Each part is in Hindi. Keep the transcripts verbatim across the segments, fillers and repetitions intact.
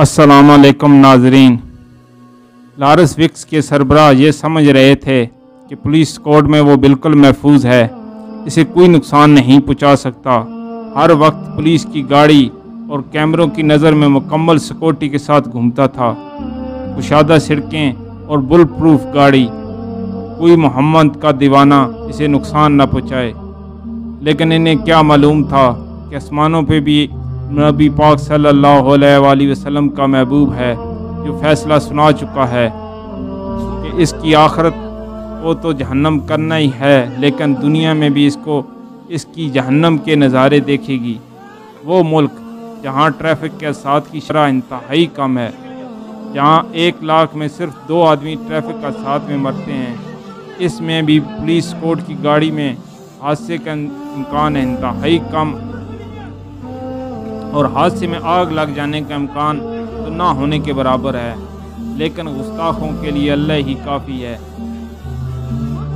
अस्सलामु अलैकुम नाजरीन। लारस विक्स के सरबराह ये समझ रहे थे कि पुलिस कोड में वो बिल्कुल महफूज है, इसे कोई नुकसान नहीं पहुंचा सकता। हर वक्त पुलिस की गाड़ी और कैमरों की नज़र में मुकम्मल सिक्योरिटी के साथ घूमता था। कुशादा सड़कें और बुल प्रूफ गाड़ी, कोई मोहम्मद का दीवाना इसे नुकसान न पहुँचाए। लेकिन इन्हें क्या मालूम था कि आसमानों पर भी नबी पाक सल्लल्लाहु अलैहि वसल्लम का महबूब है जो फैसला सुना चुका है कि इसकी आखरत वो तो जहन्नम करना ही है, लेकिन दुनिया में भी इसको इसकी जहन्नम के नज़ारे देखेगी। वो मुल्क जहाँ ट्रैफिक के साथ की शरह इंतहाई कम है, जहाँ एक लाख में सिर्फ दो आदमी ट्रैफिक का साथ में मरते हैं, इसमें भी पुलिस कोड की गाड़ी में हादसे का इम्कान इंतहाई कम और हादसे में आग लग जाने का इम्कान तो ना होने के बराबर है। लेकिन गुस्ताखों के लिए अल्लाह ही काफ़ी है।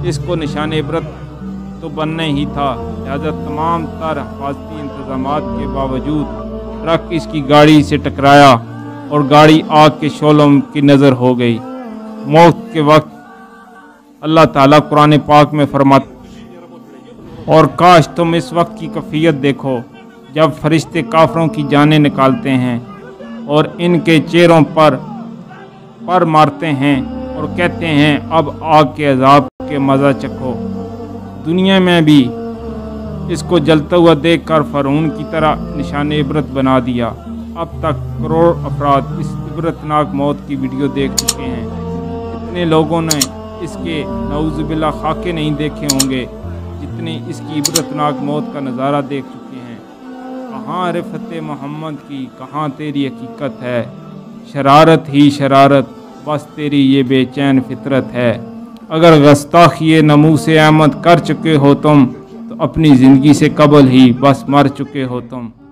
इसको निशान इबरत तो बनना ही था, लिहाजा तमाम तर हिफाजती इंतजाम के बावजूद ट्रक इसकी गाड़ी से टकराया और गाड़ी आग के शोलों की नज़र हो गई। मौत के वक्त अल्लाह ताला कुरान पाक में फरमाता, और काश तुम इस वक्त की कैफियत देखो जब फरिश्ते काफरों की जानें निकालते हैं और इनके चेहरों पर पर मारते हैं और कहते हैं अब आग के अजाब के मज़ा चखो। दुनिया में भी इसको जलता हुआ देखकर फ़रऊन की तरह निशाने इबरत बना दिया। अब तक करोड़ अफराद इस इबरतनाक मौत की वीडियो देख चुके हैं। इतने लोगों ने इसके नऊज़ुबिल्ला खाके नहीं देखे होंगे जितने इसकी इबरतनाक मौत का नज़ारा देख चुके। कहाँ रिफत मोहम्मद की, कहाँ तेरी हकीकत है। शरारत ही शरारत, बस तेरी ये बेचैन फितरत है। अगर गस्ताखी नमूस अहमद कर चुके हो तुम, तो अपनी ज़िंदगी से कबल ही बस मर चुके हो तुम।